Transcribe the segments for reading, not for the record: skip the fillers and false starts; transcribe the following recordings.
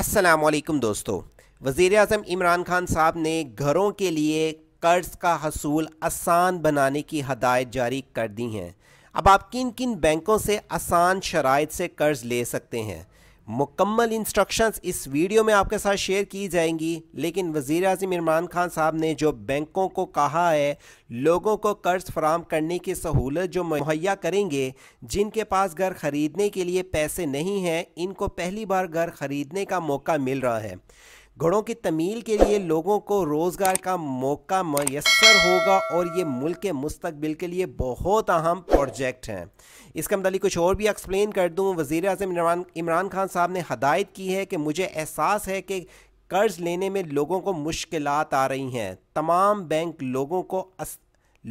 अस्सलामुअलैकुम दोस्तों, वज़ीर आज़म इमरान खान साहब ने घरों के लिए कर्ज़ का हसूल आसान बनाने की हदायत जारी कर दी हैं। अब आप किन किन बैंकों से आसान शराइत से कर्ज़ ले सकते हैं, मुकम्मल इंस्ट्रक्शंस इस वीडियो में आपके साथ शेयर की जाएंगी। लेकिन वज़ीर आज़म इमरान खान साहब ने जो बैंकों को कहा है लोगों को कर्ज़ फराहम करने की सहूलत जो मुहैया करेंगे, जिनके पास घर ख़रीदने के लिए पैसे नहीं हैं, इनको पहली बार घर ख़रीदने का मौका मिल रहा है। घरों की तमील के लिए लोगों को रोज़गार का मौका मैसर होगा और ये मुल्क के मुस्तकबिल के लिए बहुत अहम प्रोजेक्ट हैं। इसका मतलब कुछ और भी एक्सप्लेन कर दूँ, वज़ीर आज़म इमरान खान साहब ने हदायत की है कि मुझे एहसास है कि कर्ज़ लेने में लोगों को मुश्किलात आ रही हैं, तमाम बैंक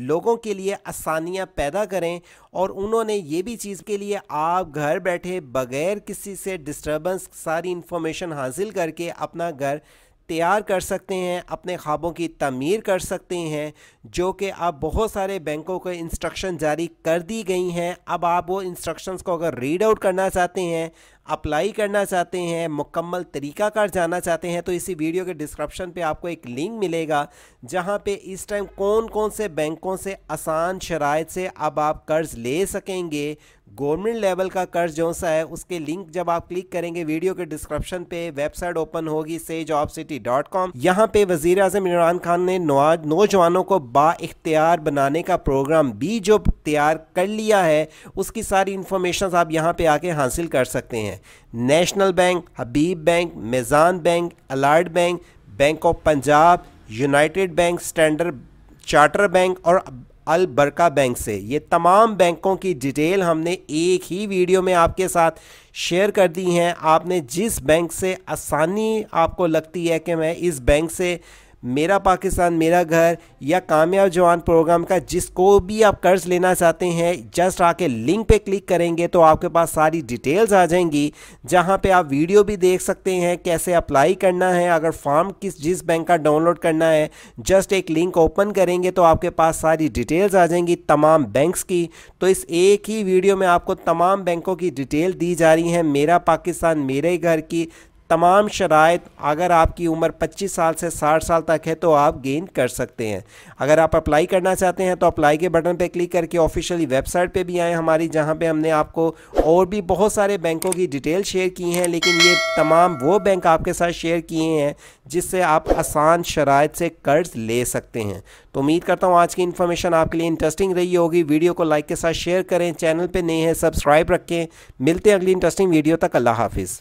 लोगों के लिए आसानियाँ पैदा करें। और उन्होंने ये भी चीज़ के लिए आप घर बैठे बग़ैर किसी से डिस्टर्बेंस सारी इंफॉर्मेशन हासिल करके अपना घर तैयार कर सकते हैं, अपने ख्वाबों की तमीर कर सकते हैं, जो कि आप बहुत सारे बैंकों को इंस्ट्रक्शन जारी कर दी गई हैं। अब आप वो इंस्ट्रक्शंस को अगर रीड आउट करना चाहते हैं, अप्लाई करना चाहते हैं, मुकम्मल तरीक़ाकार जानना चाहते हैं, तो इसी वीडियो के डिस्क्रिप्शन पे आपको एक लिंक मिलेगा जहां पे इस टाइम कौन कौन से बैंकों से आसान शराइत से अब आप कर्ज़ ले सकेंगे। गवर्नमेंट लेवल का कर्ज़ जो सा है उसके लिंक जब आप क्लिक करेंगे वीडियो के डिस्क्रिप्शन पे वेबसाइट ओपन होगी Sehjobsity.com। यहाँ पे वज़ीर आज़म इमरान खान ने नौजवानों को बाइख्तियार बनाने का प्रोग्राम भी जो तैयार कर लिया है, उसकी सारी इंफॉर्मेशन आप यहाँ पे आके हासिल कर सकते हैं। National bank, Habib bank, Meezan bank, Allied bank, bank of Punjab, United bank, standard charter bank और अल बरका बैंक से ये तमाम बैंकों की डिटेल हमने एक ही वीडियो में आपके साथ शेयर कर दी हैं। आपने जिस बैंक से आसानी आपको लगती है कि मैं इस बैंक से मेरा पाकिस्तान मेरा घर या कामयाब जवान प्रोग्राम का जिसको भी आप कर्ज़ लेना चाहते हैं, जस्ट आके लिंक पे क्लिक करेंगे तो आपके पास सारी डिटेल्स आ जाएंगी, जहां पे आप वीडियो भी देख सकते हैं कैसे अप्लाई करना है। अगर फॉर्म जिस बैंक का डाउनलोड करना है, जस्ट एक लिंक ओपन करेंगे तो आपके पास सारी डिटेल्स आ जाएंगी तमाम बैंक्स की। तो इस एक ही वीडियो में आपको तमाम बैंकों की डिटेल दी जा रही है, मेरा पाकिस्तान मेरे घर की तमाम शराइत। अगर आपकी उम्र 25 साल से 60 साल तक है तो आप गेन कर सकते हैं। अगर आप अप्लाई करना चाहते हैं तो अप्लाई के बटन पर क्लिक करके ऑफिशियली वेबसाइट पे भी आएँ हमारी, जहाँ पे हमने आपको और भी बहुत सारे बैंकों की डिटेल शेयर की हैं। लेकिन ये तमाम वो बैंक आपके साथ शेयर किए हैं जिससे आप आसान शराइत से कर्ज़ ले सकते हैं। तो उम्मीद करता हूँ आज की इन्फॉर्मेशन आपके लिए इंटरेस्टिंग रही होगी। वीडियो को लाइक के साथ शेयर करें, चैनल पर नए हैं सब्सक्राइब रखें। मिलते हैं अगली इंटरेस्टिंग वीडियो तक, अल्लाह हाफिज़।